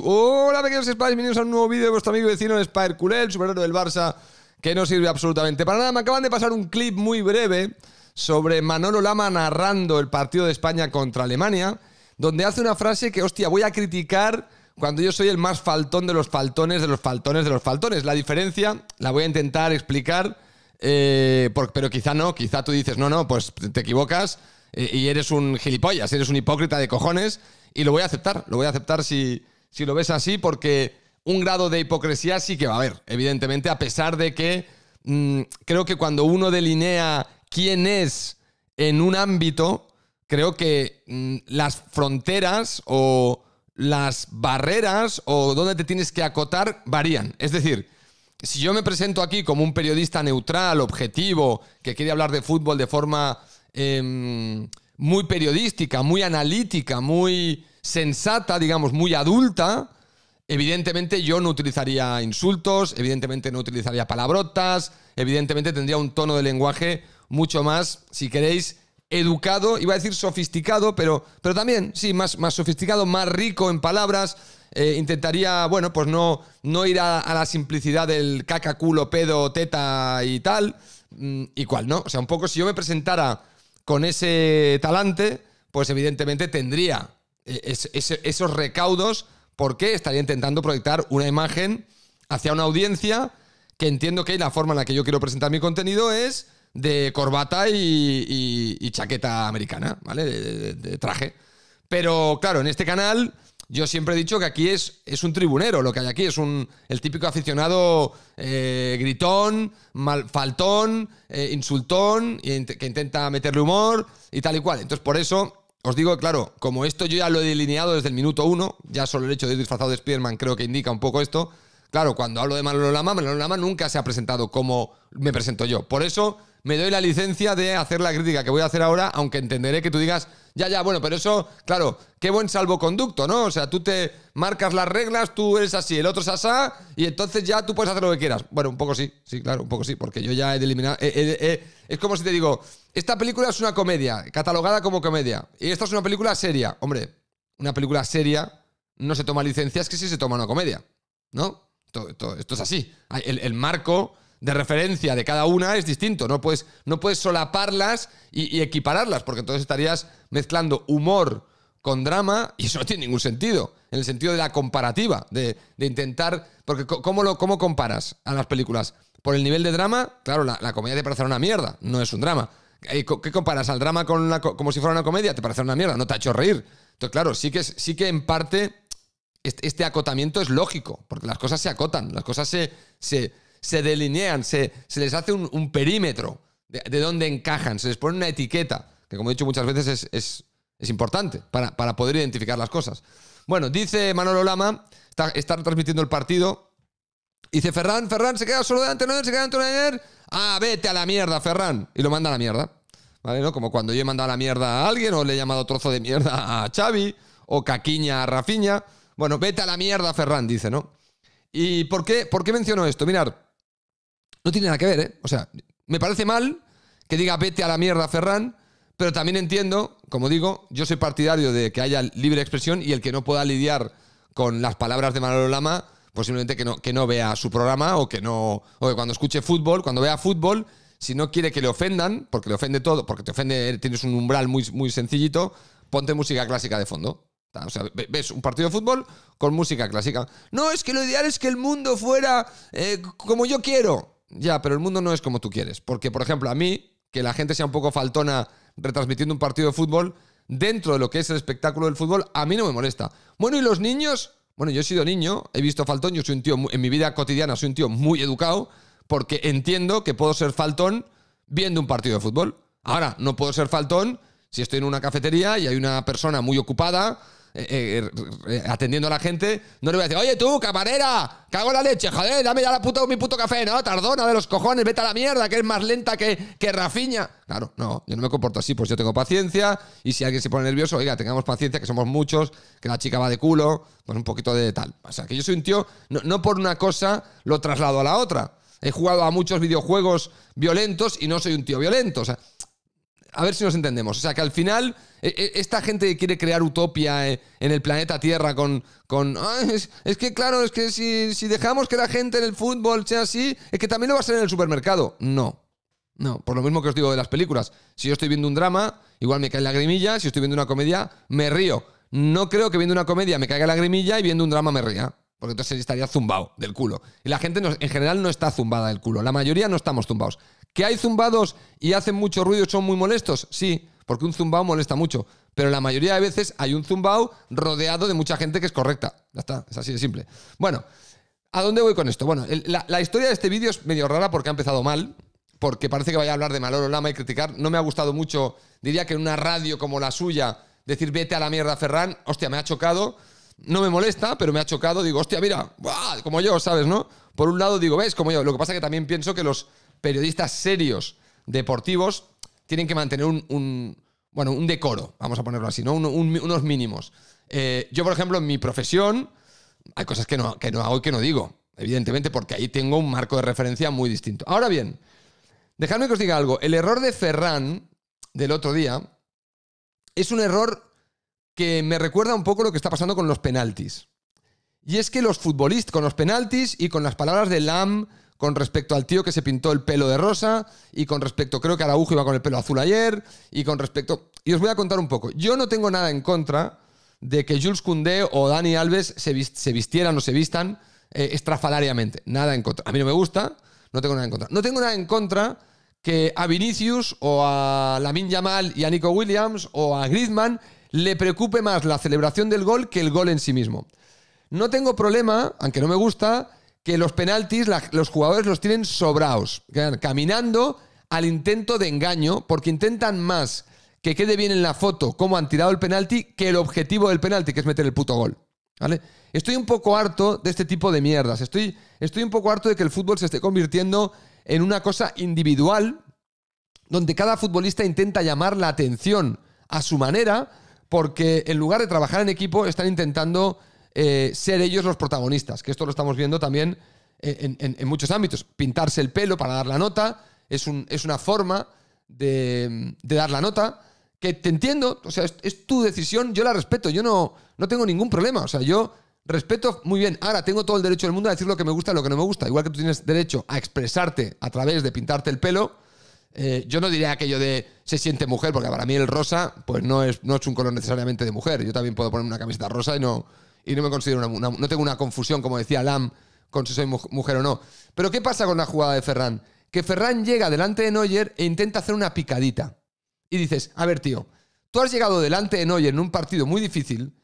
Hola pequeños Spiders, bienvenidos a un nuevo vídeo de vuestro amigo y vecino SpiderCule, el superhéroe del Barça, que no sirve absolutamente para nada. Me acaban de pasar un clip muy breve sobre Manolo Lama narrando el partido de España contra Alemania, donde hace una frase que, hostia, voy a criticar cuando yo soy el más faltón de los faltones, de los faltones. La diferencia la voy a intentar explicar, pero quizá no, quizá tú dices, no, pues te equivocas y eres un gilipollas, eres un hipócrita de cojones, y lo voy a aceptar si lo ves así, porque un grado de hipocresía sí que va a haber, evidentemente, a pesar de que creo que cuando uno delinea quién es en un ámbito, creo que las fronteras o las barreras o dónde te tienes que acotar varían. Es decir, si yo me presento aquí como un periodista neutral, objetivo, que quiere hablar de fútbol de forma muy periodística, muy analítica, muy sensata, digamos, muy adulta, evidentemente yo no utilizaría insultos, evidentemente no utilizaría palabrotas, evidentemente tendría un tono de lenguaje mucho más, si queréis, educado, iba a decir sofisticado, pero también, sí, más sofisticado, más rico en palabras. Intentaría, bueno, pues no ir a la simplicidad del caca, culo, pedo, teta y tal, y cual, ¿no? O sea, un poco, si yo me presentara con ese talante, pues evidentemente tendría esos recaudos, porque estaría intentando proyectar una imagen hacia una audiencia que entiendo que la forma en la que yo quiero presentar mi contenido es de corbata y chaqueta americana, ¿vale? De traje. Pero claro, en este canal yo siempre he dicho que aquí es un tribunero, lo que hay aquí es el típico aficionado gritón, faltón, insultón, que intenta meterle humor y tal y cual. Entonces, por eso os digo, claro, como esto yo ya lo he delineado desde el minuto 1, ya solo el hecho de ir disfrazado de Spiderman creo que indica un poco esto. Claro, cuando hablo de Manolo Lama nunca se ha presentado como me presento yo. Por eso me doy la licencia de hacer la crítica que voy a hacer ahora, aunque entenderé que tú digas, ya, bueno, pero eso, claro, qué buen salvoconducto, ¿no? O sea, tú te marcas las reglas, tú eres así, el otro es asá, y entonces ya tú puedes hacer lo que quieras. Bueno, un poco sí, claro, un poco sí, porque yo ya he eliminado. Es como si te digo, esta película es una comedia, catalogada como comedia, y esta es una película seria. Hombre, una película seria no se toma licencias, que sí se toma una comedia, ¿no? Esto es así. El marco de referencia de cada una es distinto. No puedes solaparlas y equipararlas, porque entonces estarías mezclando humor con drama y eso no tiene ningún sentido, en el sentido de la comparativa, de intentar. Porque ¿cómo comparas a las películas? Por el nivel de drama, claro, la comedia te parecerá una mierda, no es un drama. ¿Qué comparas al drama con como si fuera una comedia? Te parecerá una mierda, no te ha hecho reír. Entonces, claro, sí que en parte este acotamiento es lógico, porque las cosas se acotan, las cosas se delinean, se les hace un perímetro de dónde encajan, se les pone una etiqueta, que como he dicho muchas veces es importante para poder identificar las cosas. Bueno, dice Manolo Lama, está retransmitiendo el partido, dice Ferran se queda solo delante de Neuer, ah, vete a la mierda, Ferran, y lo manda a la mierda, ¿vale? ¿No? Como cuando yo he mandado a la mierda a alguien, o le he llamado trozo de mierda a Xavi, o caquiña a Rafinha. Bueno, vete a la mierda, Ferran, dice, ¿no? ¿Y por qué menciono esto? Mirad, no tiene nada que ver, ¿eh? O sea, me parece mal que diga vete a la mierda, Ferran, pero también entiendo, como digo, yo soy partidario de que haya libre expresión y el que no pueda lidiar con las palabras de Manolo Lama, posiblemente que no vea su programa o que cuando escuche fútbol, cuando vea fútbol, si no quiere que le ofendan, porque le ofende todo, porque te ofende, tienes un umbral muy, muy sencillito, ponte música clásica de fondo. O sea, ves un partido de fútbol con música clásica. No, es que lo ideal es que el mundo fuera como yo quiero. Ya, pero el mundo no es como tú quieres. Porque, por ejemplo, a mí, que la gente sea un poco faltona retransmitiendo un partido de fútbol, dentro de lo que es el espectáculo del fútbol, a mí no me molesta. Bueno, ¿y los niños? Bueno, yo he sido niño, he visto faltón, yo soy un tío, en mi vida cotidiana soy un tío muy educado, porque entiendo que puedo ser faltón viendo un partido de fútbol. Ahora, no puedo ser faltón si estoy en una cafetería y hay una persona muy ocupada atendiendo a la gente, no le voy a decir, oye tú, camarera, cago en la leche, joder, dame ya mi puto café, no, tardona de los cojones, vete a la mierda, que es más lenta que Rafinha. Claro, no, yo no me comporto así, pues yo tengo paciencia, y si alguien se pone nervioso, oiga, tengamos paciencia, que somos muchos, que la chica va de culo, pues un poquito de tal. O sea, que yo soy un tío, no por una cosa lo traslado a la otra. He jugado a muchos videojuegos violentos y no soy un tío violento, o sea, A ver si nos entendemos. O sea, que al final esta gente que quiere crear utopía en el planeta Tierra con es que claro, es que si dejamos que la gente en el fútbol sea así, es que también lo va a ser en el supermercado. No. No, por lo mismo que os digo de las películas. Si yo estoy viendo un drama, igual me cae lagrimilla. Si estoy viendo una comedia, me río. No creo que viendo una comedia me caiga lagrimilla y viendo un drama me ría. Porque entonces estaría zumbado del culo. Y la gente en general no está zumbada del culo. La mayoría no estamos zumbados. ¿Que hay zumbados y hacen mucho ruido y son muy molestos? Sí, porque un zumbao molesta mucho. Pero la mayoría de veces hay un zumbao rodeado de mucha gente que es correcta. Ya está, es así de simple. Bueno, ¿a dónde voy con esto? Bueno, la historia de este vídeo es medio rara porque ha empezado mal. Porque parece que vaya a hablar de Manolo Lama y criticar. No me ha gustado mucho. Diría que en una radio como la suya, decir vete a la mierda, Ferran, hostia, me ha chocado. No me molesta, pero me ha chocado. Digo, hostia, mira, ¡buah! Como yo, ¿sabes, no? Por un lado digo, ¿ves? Como yo. Lo que pasa es que también pienso que los periodistas serios deportivos tienen que mantener un decoro, vamos a ponerlo así, ¿no? Unos mínimos. Yo, por ejemplo, en mi profesión hay cosas que no hago y que no digo, evidentemente, porque ahí tengo un marco de referencia muy distinto. Ahora bien, dejadme que os diga algo. El error de Ferran del otro día es un error que me recuerda un poco lo que está pasando con los penaltis. Y es que los futbolistas, con los penaltis y con las palabras de Lam, con respecto al tío que se pintó el pelo de rosa, y con respecto, creo que Araujo iba con el pelo azul ayer, y con respecto... Y os voy a contar un poco. Yo no tengo nada en contra de que Jules Koundé o Dani Alves se vistieran o se vistan estrafalariamente. Nada en contra. A mí no me gusta, no tengo nada en contra. No tengo nada en contra que a Vinicius o a Lamine Yamal y a Nico Williams o a Griezmann le preocupe más la celebración del gol que el gol en sí mismo. No tengo problema, aunque no me gusta, que los penaltis los jugadores los tienen sobraos, caminando al intento de engaño, porque intentan más que quede bien en la foto cómo han tirado el penalti que el objetivo del penalti, que es meter el puto gol, ¿vale? Estoy un poco harto de este tipo de mierdas. Estoy un poco harto de que el fútbol se esté convirtiendo en una cosa individual donde cada futbolista intenta llamar la atención a su manera, porque en lugar de trabajar en equipo están intentando ser ellos los protagonistas, que esto lo estamos viendo también en muchos ámbitos. Pintarse el pelo para dar la nota es una forma de dar la nota, que te entiendo, o sea, es tu decisión, yo la respeto, yo no tengo ningún problema, o sea, yo respeto muy bien. Ahora, tengo todo el derecho del mundo a decir lo que me gusta y lo que no me gusta, igual que tú tienes derecho a expresarte a través de pintarte el pelo. Yo no diría aquello de se siente mujer, porque para mí el rosa pues no es un color necesariamente de mujer. Yo también puedo poner una camiseta rosa y no me considero no tengo una confusión, como decía Lam, con si soy mujer o no. Pero ¿qué pasa con la jugada de Ferran? Que Ferran llega delante de Neuer e intenta hacer una picadita. Y dices, a ver, tío, tú has llegado delante de Neuer en un partido muy difícil,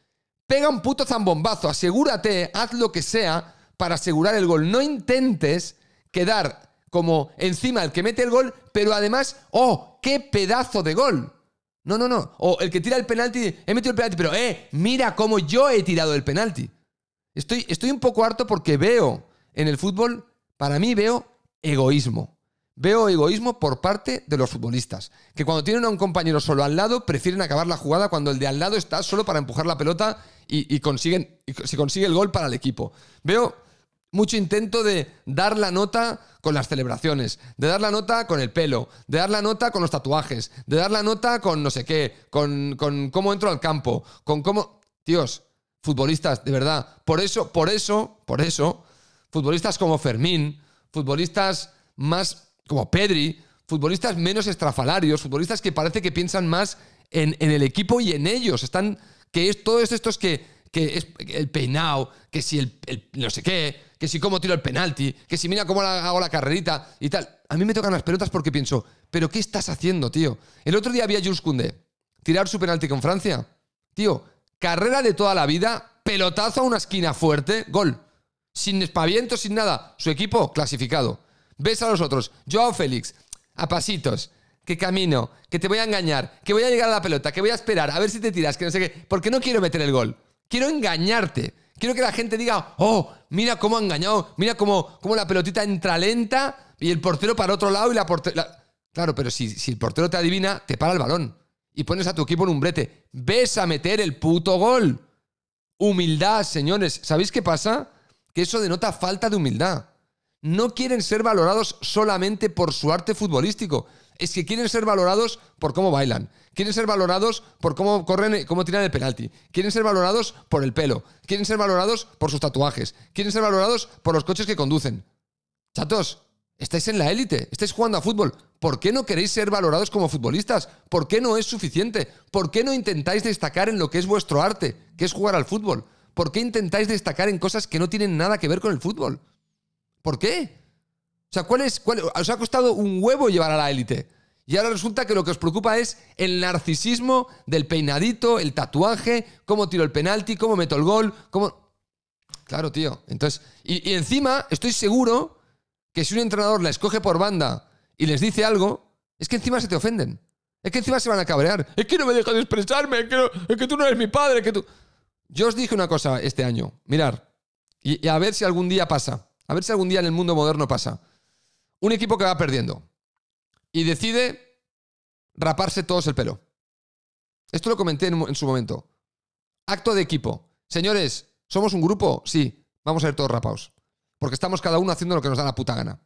pega un puto zambombazo, asegúrate, haz lo que sea para asegurar el gol. No intentes quedar como encima el que mete el gol, pero además, ¡oh, qué pedazo de gol! No, no, no. O el que tira el penalti, he metido el penalti, pero mira cómo yo he tirado el penalti. Estoy un poco harto porque veo en el fútbol, para mí veo egoísmo. Veo egoísmo por parte de los futbolistas, que cuando tienen a un compañero solo al lado, prefieren acabar la jugada cuando el de al lado está solo para empujar la pelota y se consigue el gol para el equipo. Veo mucho intento de dar la nota con las celebraciones, de dar la nota con el pelo, de dar la nota con los tatuajes, de dar la nota con no sé qué, con cómo entro al campo, con cómo... Tíos, futbolistas, de verdad, por eso, futbolistas como Fermín, futbolistas más como Pedri, futbolistas menos estrafalarios, futbolistas que parece que piensan más en el equipo y en ellos, están... Que es todos estos que es el peinado, que si el no sé qué, que si cómo tiro el penalti, que si mira cómo hago la carrerita y tal. A mí me tocan las pelotas porque pienso, ¿pero qué estás haciendo, tío? El otro día vi a Jules Koundé tirar su penalti con Francia. Tío, carrera de toda la vida, pelotazo a una esquina fuerte, gol. Sin espaviento, sin nada. Su equipo, clasificado. Ves a los otros. Joao Félix, a pasitos. Que camino, que te voy a engañar, que voy a llegar a la pelota, que voy a esperar, a ver si te tiras, que no sé qué. Porque no quiero meter el gol. Quiero engañarte. Quiero que la gente diga, oh, mira cómo ha engañado, mira cómo la pelotita entra lenta y el portero para otro lado y la portera... Claro, pero si el portero te adivina, te para el balón y pones a tu equipo en un brete. Ves a meter el puto gol. Humildad, señores. ¿Sabéis qué pasa? Que eso denota falta de humildad. No quieren ser valorados solamente por su arte futbolístico. Es que quieren ser valorados por cómo bailan. Quieren ser valorados por cómo corren, cómo tiran el penalti. Quieren ser valorados por el pelo. Quieren ser valorados por sus tatuajes. Quieren ser valorados por los coches que conducen. Chatos, estáis en la élite. Estáis jugando a fútbol. ¿Por qué no queréis ser valorados como futbolistas? ¿Por qué no es suficiente? ¿Por qué no intentáis destacar en lo que es vuestro arte, que es jugar al fútbol? ¿Por qué intentáis destacar en cosas que no tienen nada que ver con el fútbol? ¿Por qué? O sea, os ha costado un huevo llevar a la élite. Y ahora resulta que lo que os preocupa es el narcisismo del peinadito, el tatuaje, cómo tiro el penalti, cómo meto el gol, cómo... Claro, tío. Entonces, y encima, estoy seguro que si un entrenador la escoge por banda y les dice algo, es que encima se te ofenden. Es que encima se van a cabrear. Es que no me dejas de expresarme, es que tú no eres mi padre, es que tú... Yo os dije una cosa este año. Mirad, y a ver si algún día pasa. A ver si algún día en el mundo moderno pasa. Un equipo que va perdiendo y decide raparse todos el pelo. Esto lo comenté en su momento. Acto de equipo. Señores, ¿somos un grupo? Sí. Vamos a ir todos rapados. Porque estamos cada uno haciendo lo que nos da la puta gana.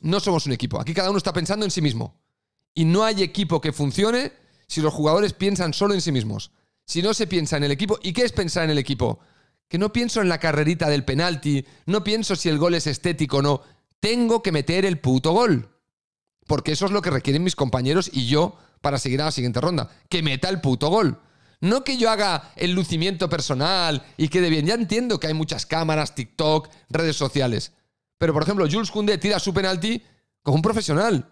No somos un equipo. Aquí cada uno está pensando en sí mismo. Y no hay equipo que funcione si los jugadores piensan solo en sí mismos. Si no se piensa en el equipo... ¿Y qué es pensar en el equipo? Que no pienso en la carrerita del penalti. No pienso si el gol es estético o no. Tengo que meter el puto gol. Porque eso es lo que requieren mis compañeros y yo para seguir a la siguiente ronda. Que meta el puto gol. No que yo haga el lucimiento personal y quede bien. Ya entiendo que hay muchas cámaras, TikTok, redes sociales. Pero, por ejemplo, Jules Koundé tira su penalti como un profesional.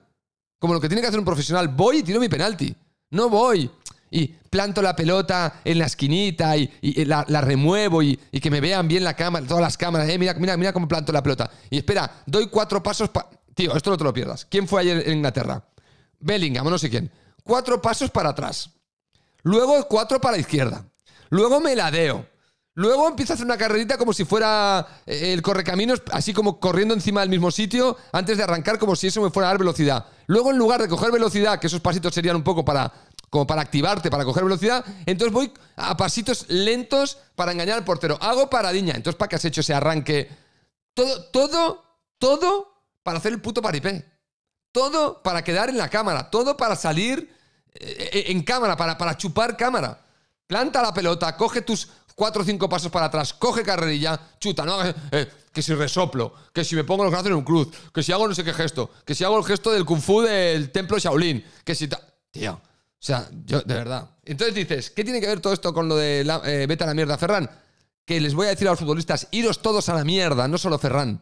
Como lo que tiene que hacer un profesional. Voy y tiro mi penalti. No voy y planto la pelota en la esquinita y la remuevo y que me vean bien la cámara, todas las cámaras. Mira cómo planto la pelota. Y espera, doy 4 pasos... Tío, esto no te lo pierdas. ¿Quién fue ayer en Inglaterra? Bellingham, no sé quién. 4 pasos para atrás. Luego 4 para la izquierda. Luego me ladeo. Luego empiezo a hacer una carrerita como si fuera el correcaminos, así como corriendo encima del mismo sitio antes de arrancar como si eso me fuera a dar velocidad. Luego, en lugar de coger velocidad, que esos pasitos serían un poco para... como para activarte, para coger velocidad, entonces voy a pasitos lentos para engañar al portero. Hago paradiña. Entonces, ¿para qué has hecho ese arranque? Todo para hacer el puto paripé. Todo para quedar en la cámara. Todo para salir en cámara, para chupar cámara. Planta la pelota, coge tus 4 o 5 pasos para atrás, coge carrerilla, chuta, no hagas... que si resoplo, que si me pongo los brazos en un cruz, que si hago no sé qué gesto, que si hago el gesto del Kung Fu del templo Shaolin, que si... Tío... O sea, yo, de verdad. Entonces dices, ¿qué tiene que ver todo esto con lo de vete a la mierda, Ferran? Que les voy a decir a los futbolistas, iros todos a la mierda, no solo Ferran.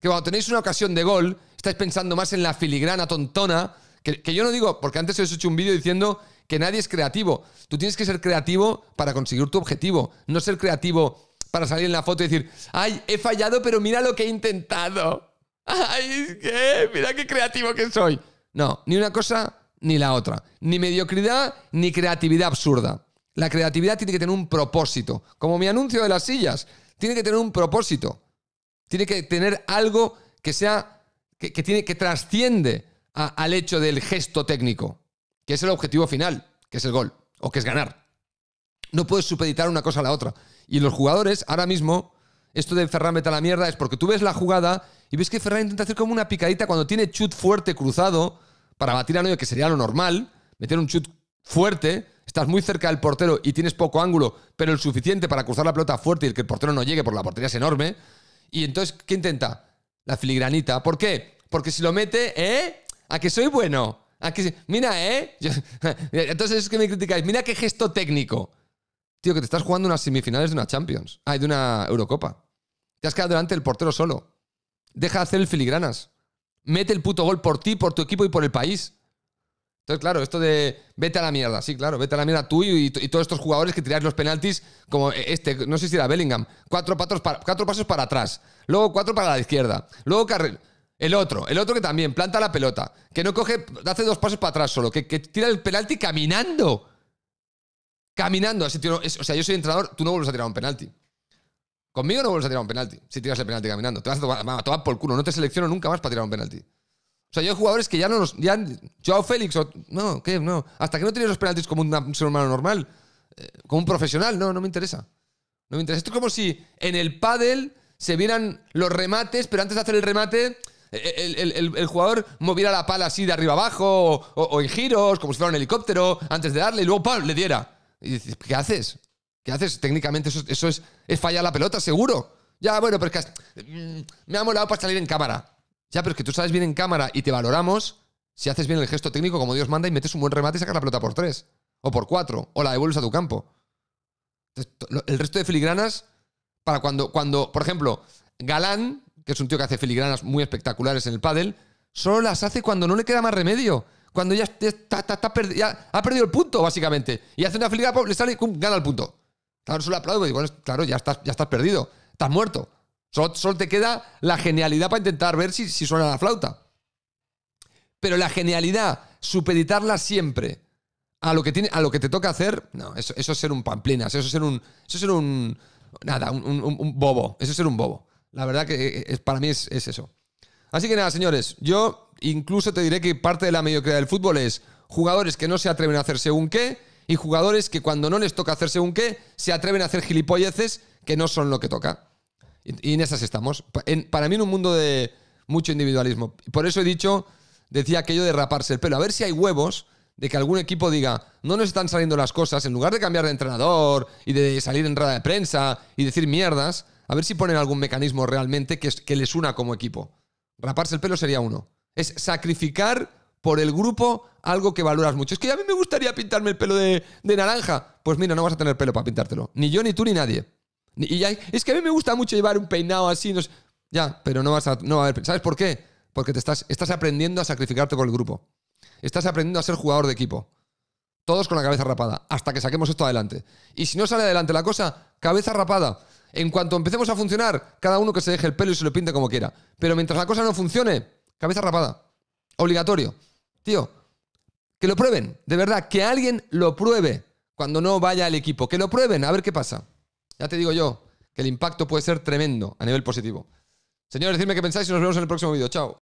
Que cuando tenéis una ocasión de gol, estáis pensando más en la filigrana tontona, que yo no digo, porque antes os he hecho un vídeo diciendo que nadie es creativo. Tú tienes que ser creativo para conseguir tu objetivo, no ser creativo para salir en la foto y decir, ay, he fallado, pero mira lo que he intentado. Ay, es que, mira qué creativo que soy. No, ni una cosa... ni la otra. Ni mediocridad, ni creatividad absurda. La creatividad tiene que tener un propósito. Como mi anuncio de las sillas. Tiene que tener un propósito. Tiene que tener algo que sea... que trasciende al hecho del gesto técnico. Que es el objetivo final. Que es el gol. O que es ganar. No puedes supeditar una cosa a la otra. Y los jugadores, ahora mismo... Esto de Ferran mete a la mierda es porque tú ves la jugada y ves que Ferran intenta hacer como una picadita cuando tiene chut fuerte cruzado... para batir a Neuer, que sería lo normal, meter un chut fuerte, estás muy cerca del portero y tienes poco ángulo, pero el suficiente para cruzar la pelota fuerte y que el portero no llegue, porque la portería es enorme. Y entonces, ¿qué intenta? La filigranita. ¿Por qué? Porque si lo mete, ¿eh? ¿A que soy bueno? ¿A que... Mira, ¿eh? Entonces es que me criticáis. Mira qué gesto técnico. Tío, que te estás jugando unas semifinales de una Champions. Ah, de una Eurocopa. Te has quedado delante del portero solo. Deja de hacer el filigranas. Mete el puto gol por ti, por tu equipo y por el país. Entonces, claro, esto de vete a la mierda. Sí, claro, vete a la mierda tú y todos estos jugadores que tiráis los penaltis como este, no sé si era Bellingham. 4 pasos para atrás. Luego 4 para la izquierda. Luego el otro que también planta la pelota. Que no coge, hace 2 pasos para atrás solo. Que tira el penalti caminando. Caminando. Así, tío, o sea, yo soy entrenador, tú no vuelves a tirar un penalti. Conmigo no vuelves a tirar un penalti si tiras el penalti caminando. Te vas a tomar por culo. No te selecciono nunca más para tirar un penalti. O sea, yo hay jugadores que ya no los... Ya, Joao Félix o... No, ¿qué? No. Hasta que no tires los penaltis como un ser humano normal, como un profesional, no me interesa. No me interesa. Esto es como si en el pádel se vieran los remates, pero antes de hacer el remate El jugador moviera la pala así de arriba abajo o en giros, como si fuera un helicóptero, antes de darle y luego ¡pam!, le diera. Y dices, ¿qué haces? ¿Qué haces? Técnicamente eso es fallar la pelota, seguro. Ya, bueno, pero es que me ha molado para salir en cámara. Ya, pero es que tú sales bien en cámara y te valoramos si haces bien el gesto técnico como Dios manda y metes un buen remate y sacas la pelota por 3 o por 4 o la devuelves a tu campo. Entonces, el resto de filigranas, para cuando por ejemplo, Galán, que es un tío que hace filigranas muy espectaculares en el pádel, solo las hace cuando no le queda más remedio. Cuando ya, ya ha perdido el punto, básicamente. Y hace una filigrana, le sale y ¡pum!, gana el punto. Claro, solo aplaudo y digo, bueno, claro, ya estás perdido. Estás muerto. Solo te queda la genialidad para intentar ver si suena la flauta. Pero la genialidad, supeditarla siempre a lo que te toca hacer, no, eso es ser un pamplinas, eso es ser un bobo. Eso es ser un bobo. La verdad que para mí es eso. Así que nada, señores, yo incluso te diré que parte de la mediocridad del fútbol es jugadores que no se atreven a hacer según qué y jugadores que cuando no les toca hacer según qué se atreven a hacer gilipolleces que no son lo que toca. Y en esas estamos. Para mí en un mundo de mucho individualismo. Por eso he dicho, decía aquello de raparse el pelo. A ver si hay huevos de que algún equipo diga, no nos están saliendo las cosas, en lugar de cambiar de entrenador y de salir en rueda de prensa y decir mierdas. A ver si ponen algún mecanismo realmente que les una como equipo. Raparse el pelo sería uno. Es sacrificar por el grupo algo que valoras mucho. Es que a mí me gustaría pintarme el pelo de naranja. Pues mira, no vas a tener pelo para pintártelo. Ni yo, ni tú, ni nadie. Es que a mí me gusta mucho llevar un peinado así. No sé. Ya, pero no va a haber. ¿Sabes por qué? Porque estás aprendiendo a sacrificarte por el grupo. Estás aprendiendo a ser jugador de equipo. Todos con la cabeza rapada. Hasta que saquemos esto adelante. Y si no sale adelante la cosa, cabeza rapada. En cuanto empecemos a funcionar, cada uno que se deje el pelo y se lo pinte como quiera. Pero mientras la cosa no funcione, cabeza rapada. Obligatorio. Tío, que lo prueben. De verdad, que alguien lo pruebe cuando no vaya el equipo. Que lo prueben, a ver qué pasa. Ya te digo yo, que el impacto puede ser tremendo a nivel positivo. Señores, decidme qué pensáis y nos vemos en el próximo vídeo. Chao.